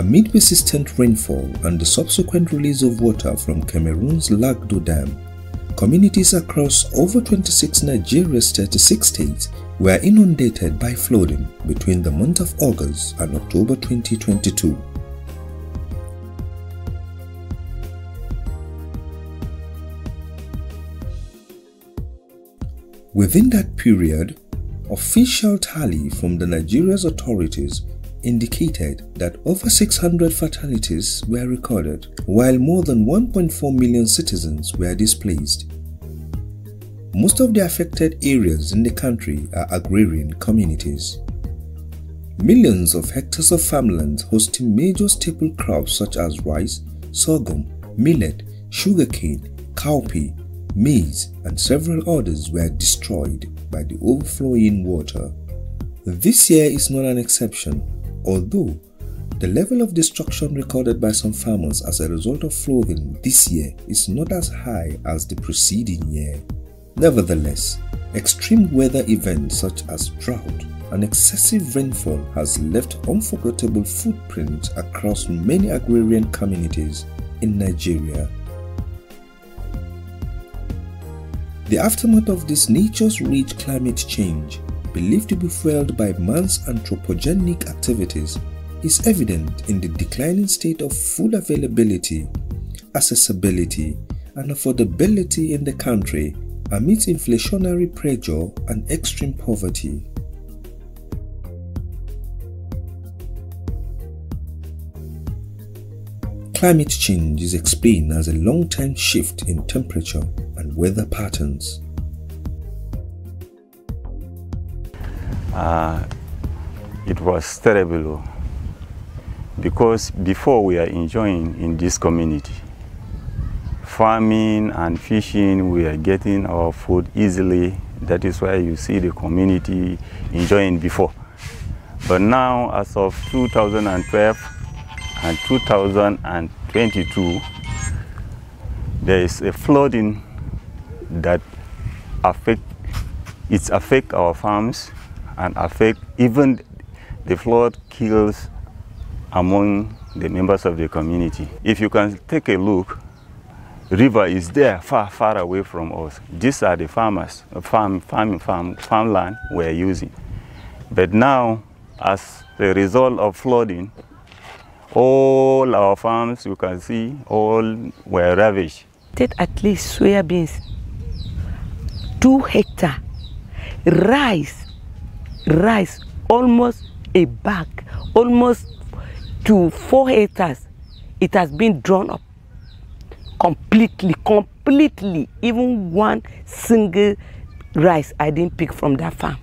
Amid persistent rainfall and the subsequent release of water from Cameroon's Lagdo Dam, communities across over 26 Nigeria's 36 states were inundated by flooding between the month of August and October 2022. Within that period, official tally from the Nigeria's authorities indicated that over 600 fatalities were recorded, while more than 1.4 million citizens were displaced. Most of the affected areas in the country are agrarian communities. Millions of hectares of farmland hosting major staple crops such as rice, sorghum, millet, sugarcane, cowpea, maize, and several others were destroyed by the overflowing water. This year is not an exception, although the level of destruction recorded by some farmers as a result of flooding this year is not as high as the preceding year. Nevertheless, extreme weather events such as drought and excessive rainfall has left unforgettable footprints across many agrarian communities in Nigeria. The aftermath of this nature-rich climate change, believed to be fueled by man's anthropogenic activities, is evident in the declining state of food availability, accessibility, and affordability in the country amidst inflationary pressure and extreme poverty. Climate change is explained as a long-term shift in temperature and weather patterns. It was terrible because before we are enjoying in this community, farming and fishing, we are getting our food easily. That is why you see the community enjoying before. But now, as of 2012, and 2022, there is a flooding that affect our farms and affect even the flood kills among the members of the community. If you can take a look, river is there far, far away from us. These are the farmers, farmland we're using. But now, as a result of flooding, all our farms, you can see, all were ravaged. Take at least soya beans, 2 hectares, rice, almost a bag, almost to 4 hectares. It has been drawn up completely. Even one single rice I didn't pick from that farm.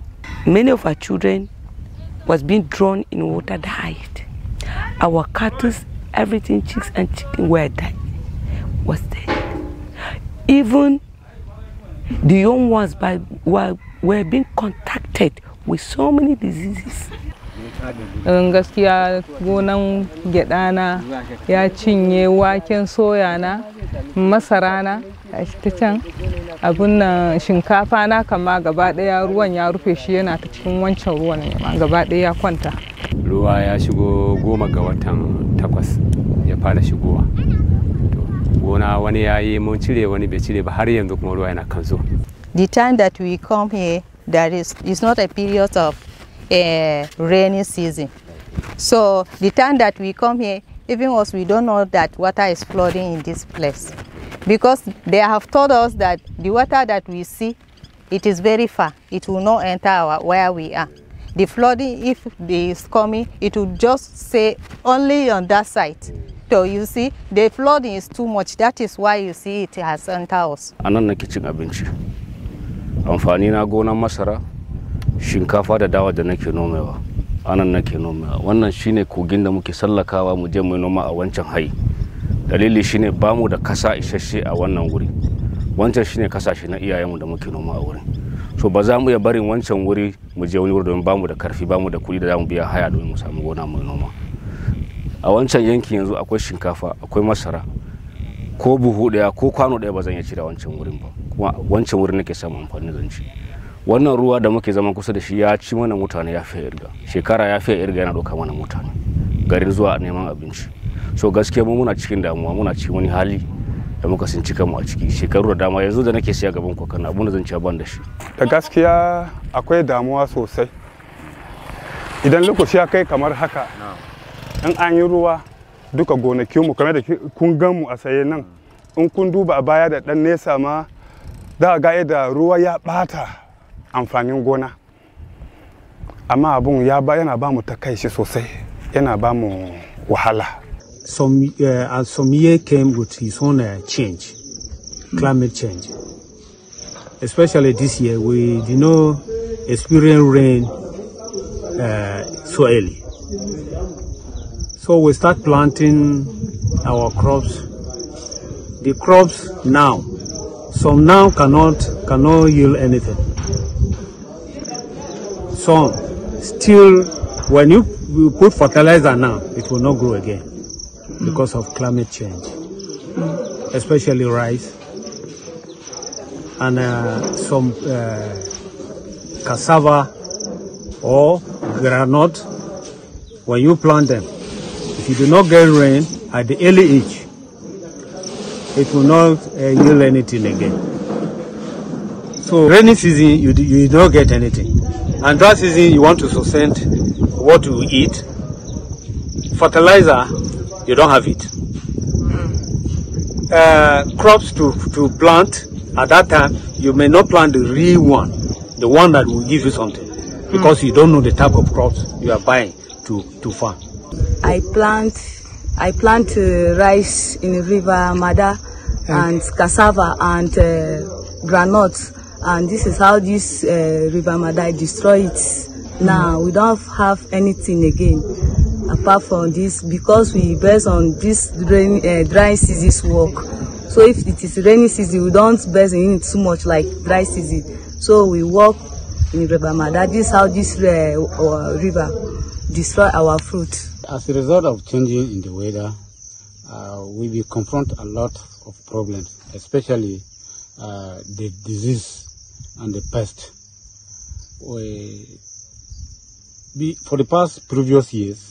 Many of our children was being drawn in water, died. Our cattle, everything, chicks and chicken were dead, was dead. Even the young ones were being contacted with so many diseases. Gaskiya gonan gyada na ya cinye waken soya na, masara na, ta can abun nan shinkafa na kama gaba daya ruwan ya rufe shi yana ta cikin wancan ruwan ne gaba daya ya kwanta. Ruwa ya shigo 10 ga watan 8 ya fara shigowa. To gona wani yayi mun cire wani bai cire ba har yanzu kuma ruwa yana kan zo. The time that we come here, there is not a period of rainy season. So the time that we come here, even us, we don't know that water is flooding in this place, because they have told us that the water that we see, it is very far. It will not enter where we are. The flooding, if it is coming, it will just say only on that side. So you see, the flooding is too much. That is why you see it has entered us. Anan na kitchen abinci. Amfani na gonan masara, shinkafa da dawa da nake nomewa. Anan nake nomewa. Wannan shine kogin da muke sallakawa mu je mu noma a wancan hayi. Dalili shine ba mu da kasa isasshe a wannan wuri. Wancan shine kasashe na iyayenmu da muke noma a wurin. So ba za mu iya barin wancan wuri mu je wani wuri don ba mu da karfi, ba mu da kuɗi da za mu biya haya don mu samu gona mu noma. A wancan yankin yanzu akwai shinkafa, akwai masara, ko buhu daya ko kwano daya ba zan iya cire wancan wurin ba. Kuma wancan wurin nake samu amfani da zanci. Wannan ruwa da muke zaman kusa da shi ya ci mana mutane ya fi irga. Shekara ya fi irga yana doka mana mutane. garin zuwa neman abinci. So gaskiya mu muna cikin damuwa, muna cikin wani hali da muka sun cika mu a ciki. Shekaru da dama yanzu da nake siya gaban kokon abun da zan ci ban da shi. Da gaskiya akwai damuwa sosai. Idan lokaci ya kai kamar haka, in an yi ruwa duka gonakin mu kamar da kun gan mu a saye nan, in kun duba a baya da dan nesa ma da ga yadda ruwa ya bata amfanin gona. Amma abun ya ba yana ba mu takaici sosai, yana ba mu wahala. Some year came with his own change, climate change. Especially this year, we did not experience rain so early. So we start planting our crops. The crops now, some now cannot yield anything. Some still, when you put fertilizer now, it will not grow again. Because of climate change, especially rice and some cassava or granite. When you plant them, if you do not get rain at the early age, it will not yield anything again. So rainy season, you don't get anything, and that season you want to sustain what you eat. Fertilizer, you don't have it. Crops to plant at that time, you may not plant the real one, the one that will give you something, because you don't know the type of crops you are buying to farm. I plant rice in River Mada and cassava and granite, and this is how this River Mada destroys. Now we don't have anything again. Apart from this, because we base on this rain, dry season's work. So if it is rainy season, we don't base in it too much like dry season. So we work in River Mada. That is how this river destroy our fruit. As a result of changing in the weather, we will confront a lot of problems, especially the disease and the pest. For the past previous years,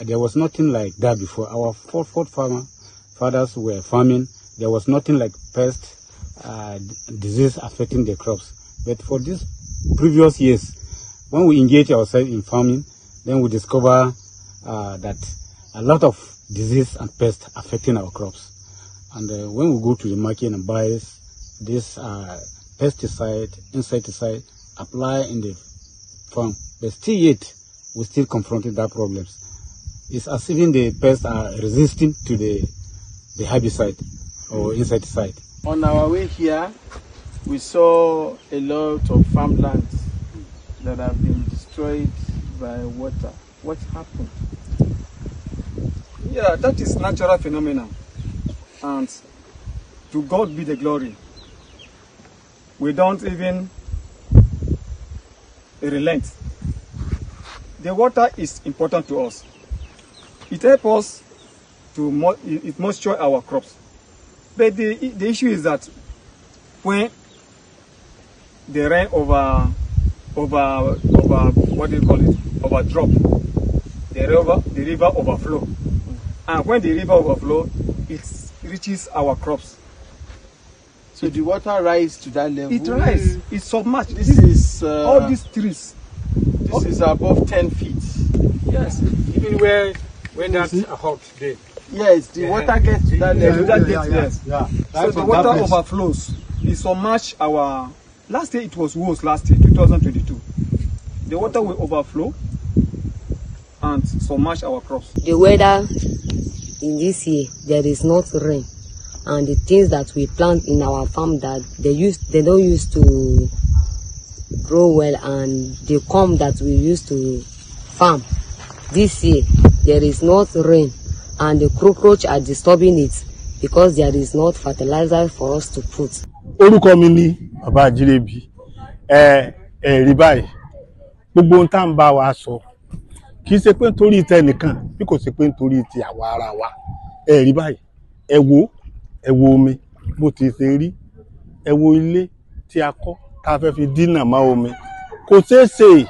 there was nothing like that before. Our forefathers were farming. There was nothing like pest, disease affecting the crops. But for these previous years, when we engage ourselves in farming, then we discover that a lot of disease and pest affecting our crops. And when we go to the market and buy this pesticide, insecticide, apply in the farm, but still yet, we still confronted that problems. It's as if the pests are resistant to the herbicide or insecticide. On our way here, we saw a lot of farmlands that have been destroyed by water. What happened? Yeah, that is natural phenomenon. And to God be the glory. We don't even relent. The water is important to us. It helps us to moisturize our crops. But the issue is that when the rain overdrop, the river overflow. And when the river overflow, it reaches our crops. So the water rise to that level? It rises. It's so much. This is all these trees. This is above 10 feet. Yes. Even where... When that's a hot day. Yes, the water gets to that level. So the water overflows. It's so much our... Last year it was worse, last year, 2022. The water will overflow and so much our crops. The weather in this year, there is not rain. And the things that we plant in our farm that they don't use to grow well, and the corn that we use to farm this year, there is not rain, and the cockroach are disturbing it because there is not fertilizer for us to put. Orúkọ mi ni Baba Jirebi. Rí báyìí gbogbo ohun tá ń bá wa sọ kì í ṣe pé nítorí tẹnìkan bí kò ṣe pé nítorí ti àwa ara wa. Rí báyìí ẹ wo omi bó ti ṣe rí, ẹ wo ilé tí a kọ́ tá fẹ́ fi dínà mọ́ omi. Kò ṣeé ṣe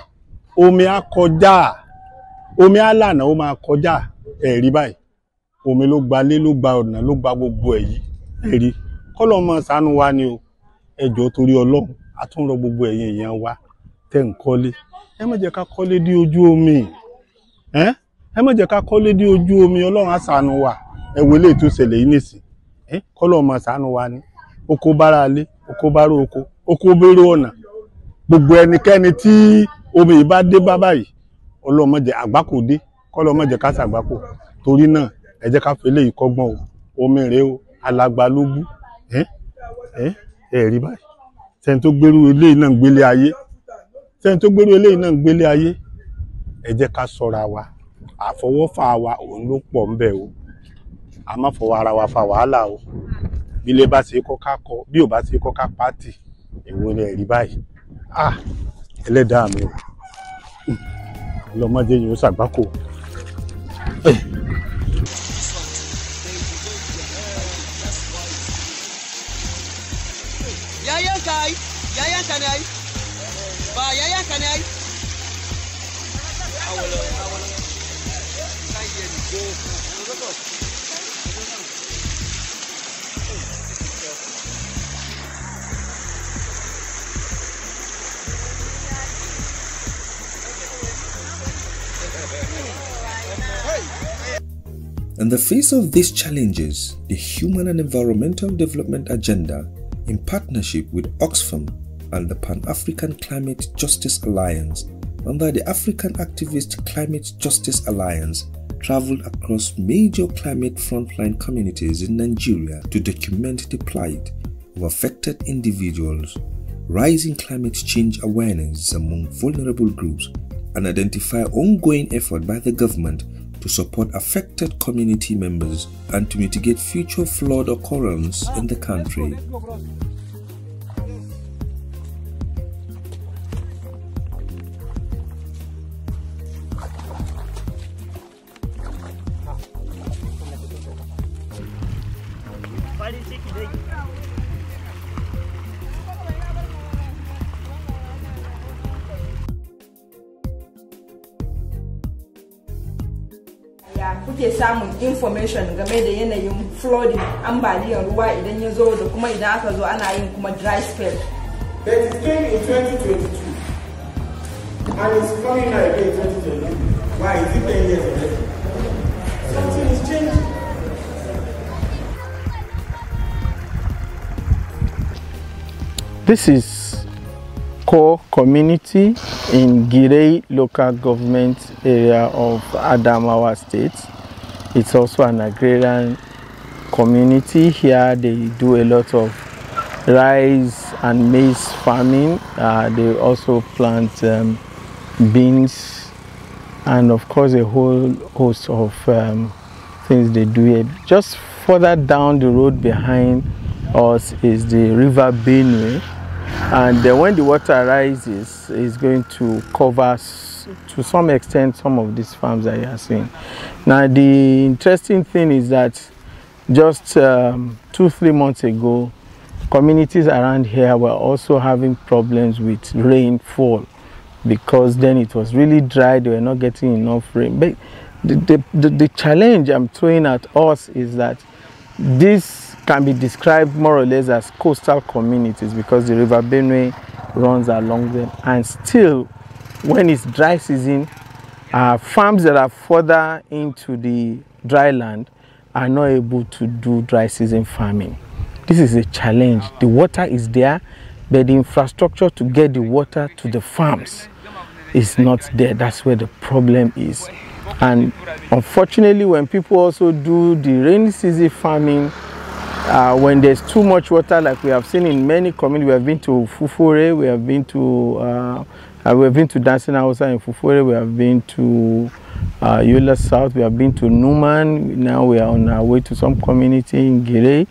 omi á kọjá. Omi alana ó máa kọjá ẹ̀rí báyìí omi ló gba lé ló gba ọ̀nà ló gba gbogbo èyí ẹ̀rí kọ́lọ̀ mọ́ ṣàánú wa ni o ẹ jọ̀ọ́ torí Ọlọ́run a tún rọ gbogbo ẹ̀yin èèyàn wa tẹ́ ń kọ́lé ẹ má jẹ́ ká kọ́lé dí ojú omi ẹ má jẹ́ ká kọ́lé dí ojú omi Ọlọ́run á ṣàánú wa ẹ wo eléyìí tó ṣẹlẹ̀ yìí nìsín kọ́lọ̀ mọ́ ṣàánú wa ni oko bára alé oko báró oko oko béró ọ̀nà gbogbo ẹnikẹ́ni tí omi yìí bá dé bá báyìí Ọlọ́run má jẹ́ àgbákò dé kọ́lọ̀ má jẹ́ ká ṣàgbákò torí náà ẹ jẹ́ ká fẹ́ léyìí kọ́gbọ́n o omi rèé o alagbalógún ẹ̀rí báyìí tẹ́ni tó gbérú eléyìí náà ń gbélé ayé tẹ́ni tó gbérú eléyìí náà ń gbélé ayé ẹ jẹ́ ká ṣọ́ra wa àfọwọ́fà wa òun ló pọ̀ ń bẹ̀ o a má fọwọ́ ara wa fa wàhálà o bí ilé bá ṣe kọ́ ká kọ bí ò bá ṣe kọ́ ká pàtì èwo ni ẹ̀rí báyìí ẹlẹ́dàá mi o ọlọ́mọdé yìí ó ṣàgbákò. In the face of these challenges, the Human and Environmental Development Agenda, in partnership with Oxfam and the Pan-African Climate Justice Alliance under the African Activist Climate Justice Alliance, traveled across major climate frontline communities in Nigeria to document the plight of affected individuals, rising climate change awareness among vulnerable groups, and identify ongoing effort by the government to support affected community members and to mitigate future flood occurrence in the country. Kuke samun information game da yanayin flooding ambaliyar ruwa idan ya zo da kuma idan aka zo ana yin kuma dry spell. That it came in 2022 and it's coming now again in 2022. Why is it 10 years ago? Something is changing. This is core community in Girei local government area of Adamawa state. It's also an agrarian community. Here they do a lot of rice and maize farming. They also plant beans and of course a whole host of things they do here. Just further down the road behind us is the River Benue. And when the water rises, it's going to cover to some extent some of these farms that you are seeing. Now the interesting thing is that just 2-3 months ago, communities around here were also having problems with rainfall because then it was really dry, they were not getting enough rain. But the challenge I'm throwing at us is that this can be described more or less as coastal communities because the River Benue runs along them, and still when it's dry season, farms that are further into the dry land are not able to do dry season farming. This is a challenge. The water is there, but the infrastructure to get the water to the farms is not there. That's where the problem is. And unfortunately, when people also do the rainy season farming, when there's too much water, like we have seen in many communities, we have been to Fufure, we have been to Dancing House in Fufure, we have been to Yola South, we have been to Numan. Now we are on our way to some community in Girei,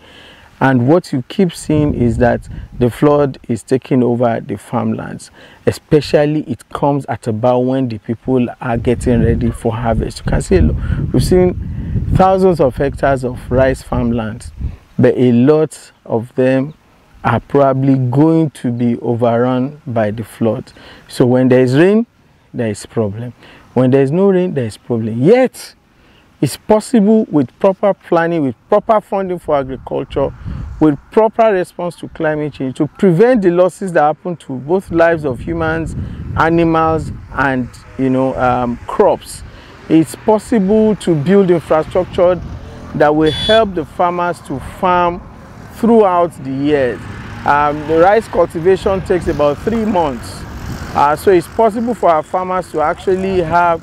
and what you keep seeing is that the flood is taking over the farmlands. Especially it comes at about when the people are getting ready for harvest. You can see we've seen thousands of hectares of rice farmlands, but a lot of them are probably going to be overrun by the flood. So when there is rain, there is problem. When there is no rain, there is problem. Yet, It's possible with proper planning, with proper funding for agriculture, with proper response to climate change, to prevent the losses that happen to both lives of humans, animals, and crops. It's possible to build infrastructure that will help the farmers to farm throughout the years. The rice cultivation takes about 3 months, so it's possible for our farmers to actually have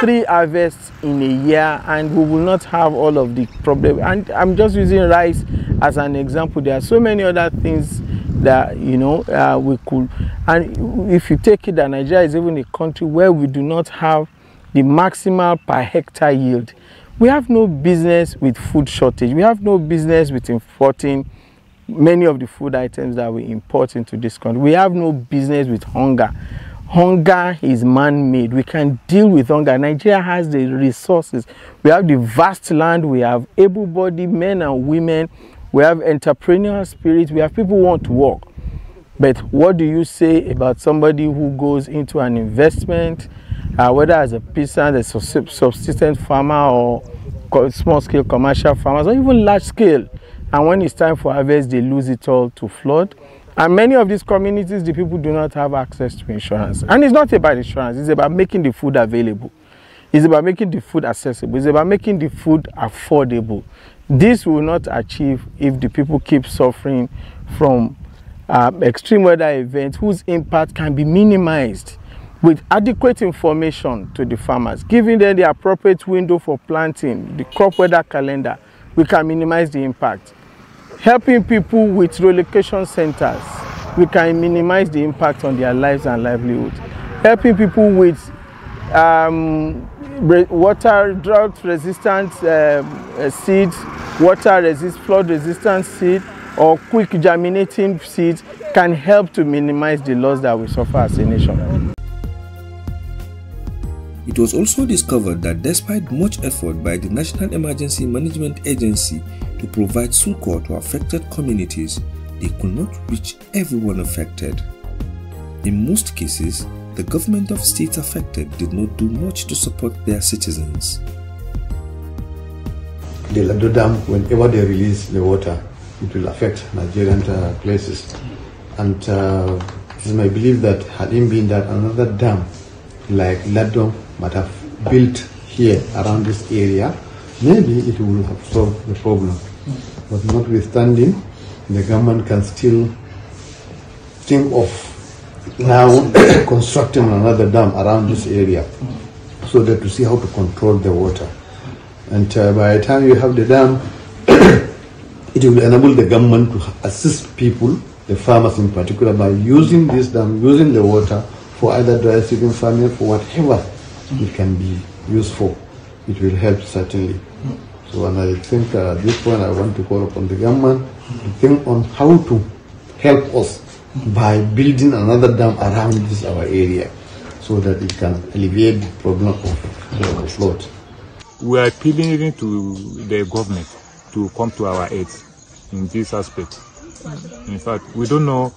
3 harvests in a year, and we will not have all of the problem. And I'm just using rice as an example. There are so many other things that we could. And if you take it that Nigeria is even a country where we do not have the maximal per hectare yield, we have no business with food shortage. We have no business with importing many of the food items that we import into this country. We have no business with hunger. Hunger is man-made. We can deal with hunger. Nigeria has the resources. We have the vast land. We have able-bodied men and women. We have entrepreneurial spirit. We have people who want to work. But what do you say about somebody who goes into an investment, whether as a peasant, a subsistence farmer, or small-scale commercial farmers, or even large-scale? And when it's time for harvest, they lose it all to flood. And many of these communities, the people do not have access to insurance. And it's not about insurance, it's about making the food available. It's about making the food accessible. It's about making the food affordable. This will not achieve if the people keep suffering from extreme weather events whose impact can be minimized with adequate information to the farmers, giving them the appropriate window for planting, the crop weather calendar. We can minimize the impact. Helping people with relocation centers, we can minimize the impact on their lives and livelihood. Helping people with water drought resistant seeds, flood resistant seed, or quick germinating seeds can help to minimize the loss that we suffer as a nation. It was also discovered that despite much effort by the National Emergency Management Agency to provide succour to affected communities, they could not reach everyone affected. In most cases, the government of states affected did not do much to support their citizens. The Lado Dam, whenever they release the water, it will affect Nigerian places. And it is my belief that had it been that another dam like Lado might have built here around this area, maybe it will have solved the problem. But notwithstanding, the government can still think of now constructing another dam around this area so that to see how to control the water. And by the time you have the dam, it will enable the government to assist people, the farmers in particular, by using this dam, using the water for either dry seeding farming, for whatever it can be used for. It will help certainly. So, and I think at this point I want to call upon the government to think on how to help us by building another dam around this our area so that it can alleviate the problem of flood. We are appealing to the government to come to our aid in this aspect. In fact, we don't know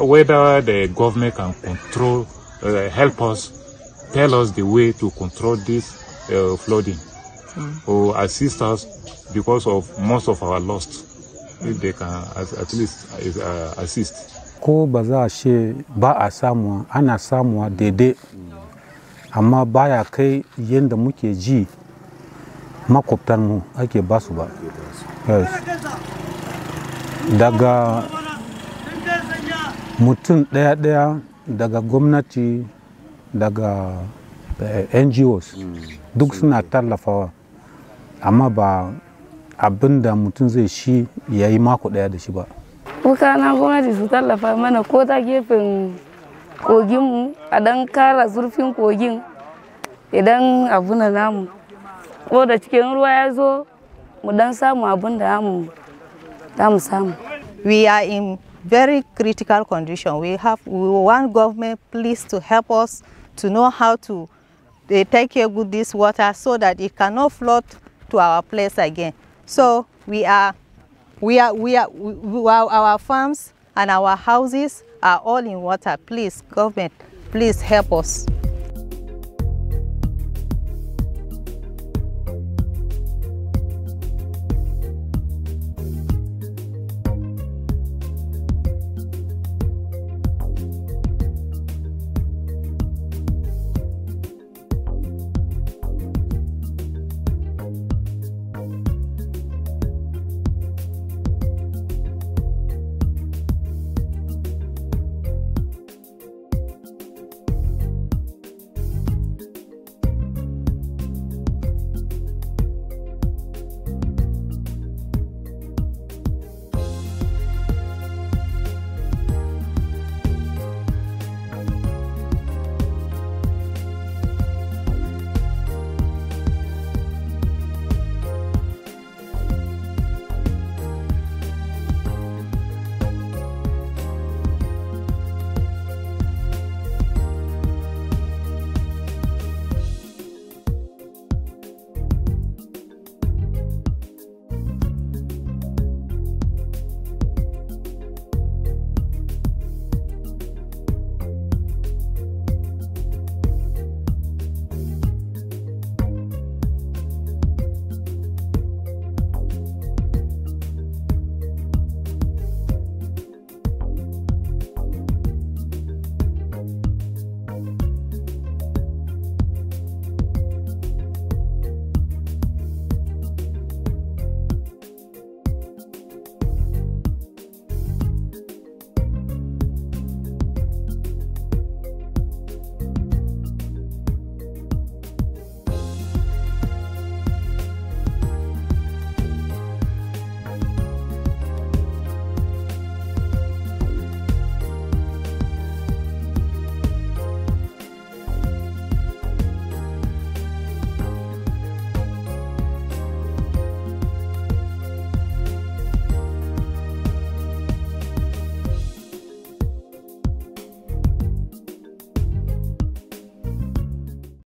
whether the government can control, help us, tell us the way to control this flooding or assist us because of most of our loss. If they can at least assist. Ko ba za a ce ba a samuwa, ana samuwa daidai, amma baya kai yadda muke ji makwabtanmu ake basu ba. Daga mutum daya-daya, daga gwamnati, daga NGOs, duk suna tallafawa, amma ba abinda mutum zai shi yayi mako daya da shi ba. Mukana gwamnati su tallafa mana ko ta gefen koginmu a dan kara zurfin kogin idan abun da namu ko da cikin ruwa ya zo mu dan samu abun da namu samu. We are in very critical condition. We want government please to help us to know how to take care of this water so that it cannot flood to our place again. So our farms and our houses are all in water. Please, government, please help us.